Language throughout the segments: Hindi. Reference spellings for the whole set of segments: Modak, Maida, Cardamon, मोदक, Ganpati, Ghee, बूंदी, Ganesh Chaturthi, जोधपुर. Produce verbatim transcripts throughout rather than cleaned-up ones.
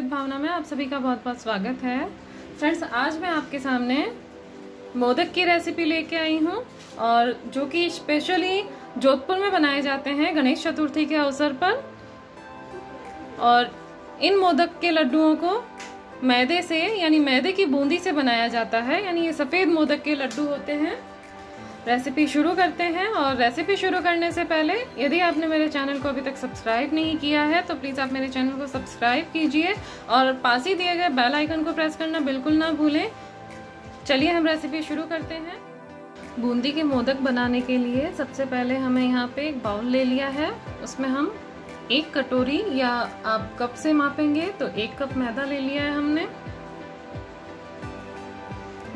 अर्पित भावना में आप सभी का बहुत बहुत स्वागत है। फ्रेंड्स, आज मैं आपके सामने मोदक की रेसिपी लेके आई हूँ और जो कि स्पेशली जोधपुर में बनाए जाते हैं गणेश चतुर्थी के अवसर पर। और इन मोदक के लड्डुओं को मैदे से यानी मैदे की बूंदी से बनाया जाता है, यानी ये सफ़ेद मोदक के लड्डू होते हैं। रेसिपी शुरू करते हैं। और रेसिपी शुरू करने से पहले यदि आपने मेरे चैनल को अभी तक सब्सक्राइब नहीं किया है तो प्लीज़ आप मेरे चैनल को सब्सक्राइब कीजिए और पास ही दिए गए बेल आइकन को प्रेस करना बिल्कुल ना भूलें। चलिए हम रेसिपी शुरू करते हैं। बूंदी के मोदक बनाने के लिए सबसे पहले हमें यहाँ पे एक बाउल ले लिया है, उसमें हम एक कटोरी या आप कप से मापेंगे तो एक कप मैदा ले लिया है हमने।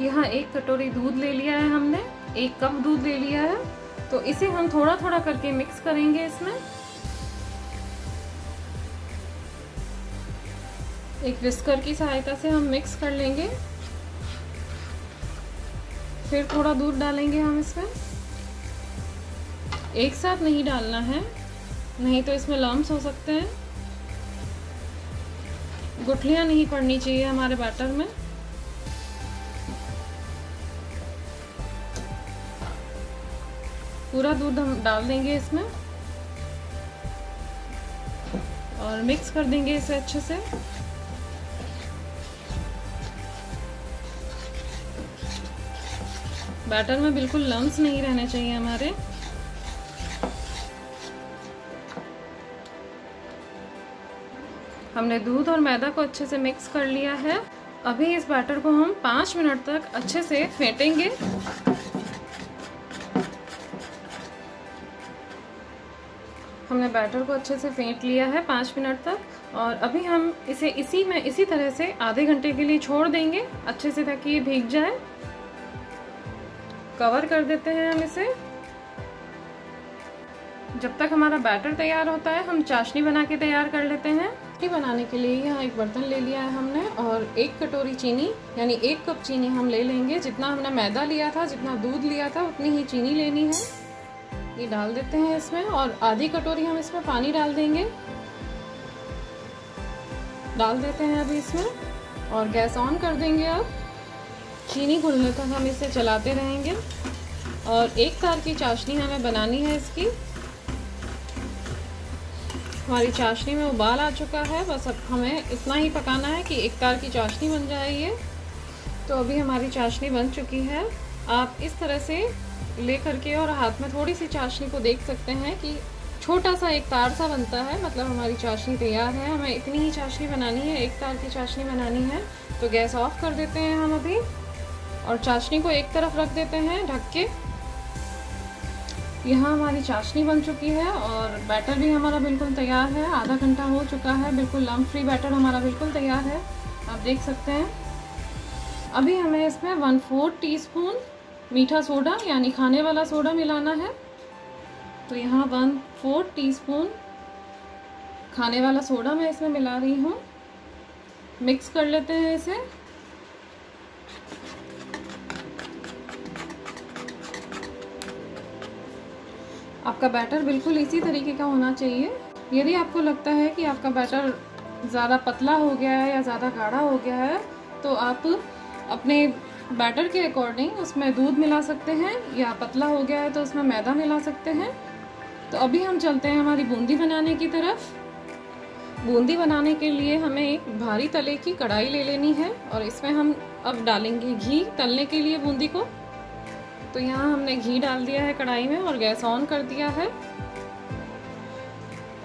यहाँ एक कटोरी दूध ले लिया है हमने, एक कप दूध ले लिया है। तो इसे हम थोड़ा थोड़ा करके मिक्स करेंगे इसमें। एक विस्कर की सहायता से हम मिक्स कर लेंगे। फिर थोड़ा दूध डालेंगे हम इसमें। एक साथ नहीं डालना है, नहीं तो इसमें लम्स हो सकते हैं। गुठलियां नहीं पड़नी चाहिए हमारे बैटर में। पूरा दूध हम डाल देंगे इसमें और मिक्स कर देंगे इसे अच्छे से। बैटर में बिल्कुल लम्स नहीं रहने चाहिए हमारे। हमने दूध और मैदा को अच्छे से मिक्स कर लिया है। अभी इस बैटर को हम पाँच मिनट तक अच्छे से फेंटेंगे। हमने बैटर को अच्छे से फेंट लिया है पाँच मिनट तक। और अभी हम इसे इसी में इसी तरह से आधे घंटे के लिए छोड़ देंगे अच्छे से, ताकि ये भीग जाए। कवर कर देते हैं हम इसे। जब तक हमारा बैटर तैयार होता है हम चाशनी बना के तैयार कर लेते हैं। चाशनी बनाने के लिए यहाँ एक बर्तन ले लिया है हमने और एक कटोरी चीनी यानी एक कप चीनी हम ले लेंगे। जितना हमने मैदा लिया था, जितना दूध लिया था, उतनी ही चीनी लेनी है। ये डाल देते हैं इसमें और आधी कटोरी हम इसमें पानी डाल देंगे। डाल देते हैं अभी इसमें और गैस ऑन कर देंगे। अब चीनी घुलने तक हम इसे चलाते रहेंगे और एक तार की चाशनी हमें बनानी है इसकी। हमारी चाशनी में उबाल आ चुका है, बस अब हमें इतना ही पकाना है कि एक तार की चाशनी बन जाए ये। तो अभी हमारी चाशनी बन चुकी है। आप इस तरह से ले करके और हाथ में थोड़ी सी चाशनी को देख सकते हैं कि छोटा सा एक तार सा बनता है, मतलब हमारी चाशनी तैयार है। हमें इतनी ही चाशनी बनानी है, एक तार की चाशनी बनानी है। तो गैस ऑफ कर देते हैं हम अभी और चाशनी को एक तरफ रख देते हैं ढक के। यहाँ हमारी चाशनी बन चुकी है और बैटर भी हमारा बिल्कुल तैयार है। आधा घंटा हो चुका है, बिल्कुल लम्प फ्री बैटर हमारा बिल्कुल तैयार है, आप देख सकते हैं। अभी हमें इसमें वन फोर्थ टी स्पून मीठा सोडा यानी खाने वाला सोडा मिलाना है। तो यहाँ वन फोर्थ टीस्पून खाने वाला सोडा मैं इसमें मिला रही हूँ। मिक्स कर लेते हैं इसे। आपका बैटर बिल्कुल इसी तरीके का होना चाहिए। यदि आपको लगता है कि आपका बैटर ज़्यादा पतला हो गया है या ज़्यादा गाढ़ा हो गया है तो आप अपने बैटर के अकॉर्डिंग उसमें दूध मिला सकते हैं, या पतला हो गया है तो उसमें मैदा मिला सकते हैं। तो अभी हम चलते हैं हमारी बूंदी बनाने की तरफ। बूंदी बनाने के लिए हमें एक भारी तले की कढ़ाई ले लेनी है और इसमें हम अब डालेंगे घी तलने के लिए बूंदी को। तो यहाँ हमने घी डाल दिया है कढ़ाई में और गैस ऑन कर दिया है।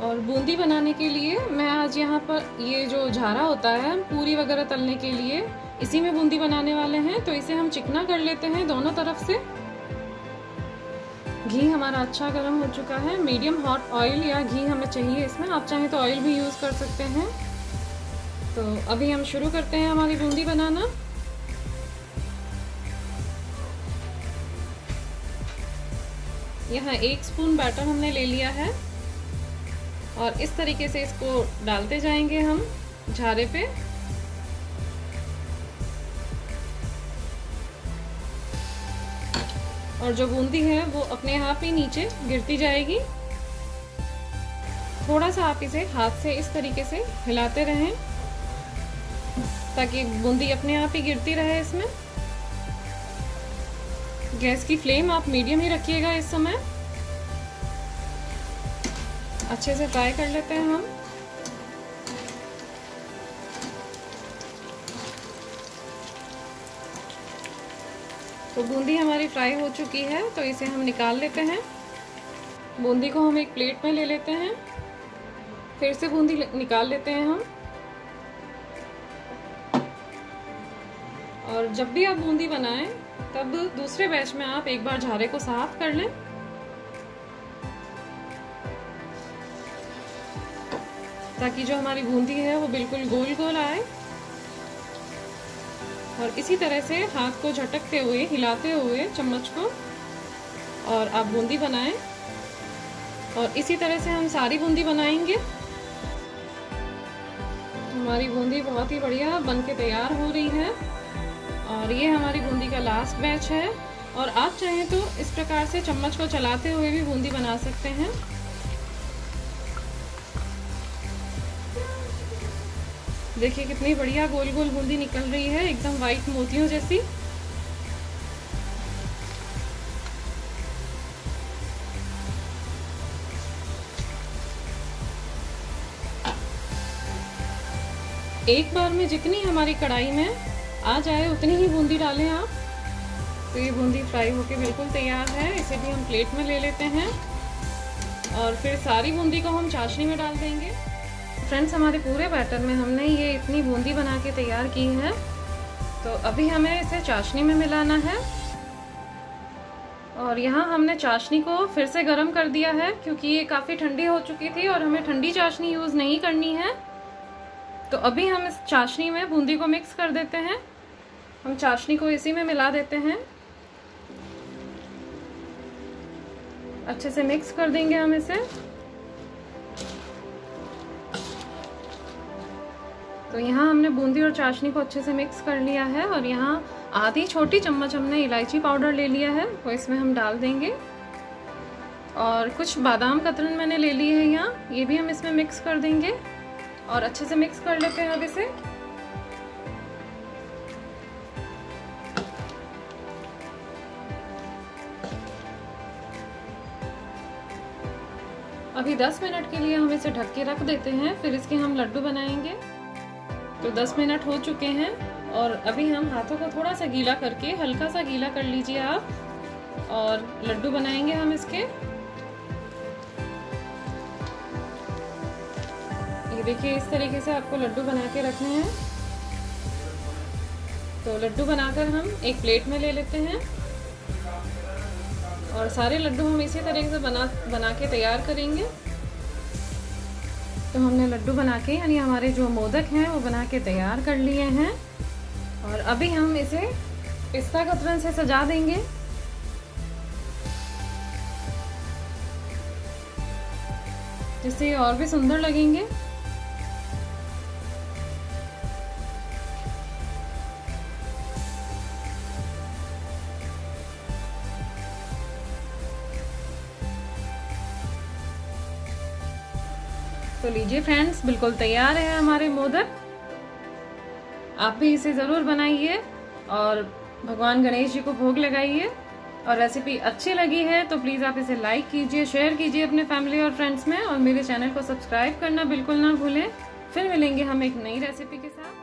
और बूंदी बनाने के लिए मैं आज यहाँ पर ये जो झारा होता है पूरी वगैरह तलने के लिए, इसी में बूंदी बनाने वाले हैं। तो इसे हम चिकना कर लेते हैं दोनों तरफ से। घी हमारा अच्छा गर्म हो चुका है। मीडियम हॉट ऑयल या घी हमें चाहिए इसमें, आप चाहें तो ऑयल भी यूज़ कर सकते हैं। तो अभी हम शुरू करते हैं हमारी बूंदी बनाना। यहाँ एक स्पून बैटर हमने ले लिया है और इस तरीके से इसको डालते जाएंगे हम झारे पे। और जो बूंदी है वो अपने आप ही नीचे गिरती जाएगी। थोड़ा सा आप इसे हाथ से इस तरीके से हिलाते रहें। ताकि बूंदी अपने आप ही गिरती रहे इसमें। गैस की फ्लेम आप मीडियम ही रखिएगा इस समय। अच्छे से फ्राई कर लेते हैं हम। तो बूंदी हमारी फ्राई हो चुकी है, तो इसे हम निकाल लेते हैं। बूंदी को हम एक प्लेट में ले लेते हैं। फिर से बूंदी निकाल लेते हैं हम। और जब भी आप बूंदी बनाएं तब दूसरे बैच में आप एक बार झारे को साफ कर लें। ताकि जो हमारी बूंदी है वो बिल्कुल गोल गोल आए। और इसी तरह से हाथ को झटकते हुए, हिलाते हुए चम्मच को, और आप बूंदी बनाएं। और इसी तरह से हम सारी बूंदी बनाएंगे। हमारी बूंदी बहुत ही बढ़िया बनके तैयार हो रही है। और ये हमारी बूंदी का लास्ट बैच है। और आप चाहें तो इस प्रकार से चम्मच को चलाते हुए भी बूंदी बना सकते हैं। देखिए कितनी बढ़िया गोल गोल बूंदी निकल रही है, एकदम वाइट मोतियों जैसी। एक बार में जितनी हमारी कढ़ाई में आ जाए उतनी ही बूंदी डालें आप। तो ये बूंदी फ्राई होके बिल्कुल तैयार है। इसे भी हम प्लेट में ले लेते हैं। और फिर सारी बूंदी को हम चाशनी में डाल देंगे। फ्रेंड्स, हमारे पूरे बैटर में हमने ये इतनी बूंदी बना के तैयार की है। तो अभी हमें इसे चाशनी में मिलाना है। और यहाँ हमने चाशनी को फिर से गर्म कर दिया है, क्योंकि ये काफ़ी ठंडी हो चुकी थी और हमें ठंडी चाशनी यूज़ नहीं करनी है। तो अभी हम इस चाशनी में बूंदी को मिक्स कर देते हैं। हम चाशनी को इसी में मिला देते हैं। अच्छे से मिक्स कर देंगे हम इसे। तो यहाँ हमने बूंदी और चाशनी को अच्छे से मिक्स कर लिया है। और यहाँ आधी छोटी चम्मच हमने इलायची पाउडर ले लिया है, वो इसमें हम डाल देंगे। और कुछ बादाम कतरन मैंने ले ली है यहाँ, ये भी हम इसमें मिक्स कर देंगे। और अच्छे से मिक्स कर लेते हैं अब इसे। अभी दस मिनट के लिए हम इसे ढक के रख देते हैं, फिर इसके हम लड्डू बनाएंगे। तो दस मिनट हो चुके हैं और अभी हम हाथों को थोड़ा सा गीला करके, हल्का सा गीला कर लीजिए आप, और लड्डू बनाएंगे हम इसके। ये देखिए, इस तरीके से आपको लड्डू बना के रखने हैं। तो लड्डू बनाकर हम एक प्लेट में ले लेते हैं। और सारे लड्डू हम इसी तरीके से बना बना के तैयार करेंगे। तो हमने लड्डू बना के, यानी हमारे जो मोदक हैं वो बना के तैयार कर लिए हैं। और अभी हम इसे पिस्ता कतरन से सजा देंगे। जिससे और भी सुंदर लगेंगे। तो लीजिए फ्रेंड्स, बिल्कुल तैयार है हमारे मोदक। आप भी इसे ज़रूर बनाइए और भगवान गणेश जी को भोग लगाइए। और रेसिपी अच्छी लगी है तो प्लीज़ आप इसे लाइक कीजिए, शेयर कीजिए अपने फैमिली और फ्रेंड्स में। और मेरे चैनल को सब्सक्राइब करना बिल्कुल ना भूलें। फिर मिलेंगे हम एक नई रेसिपी के साथ।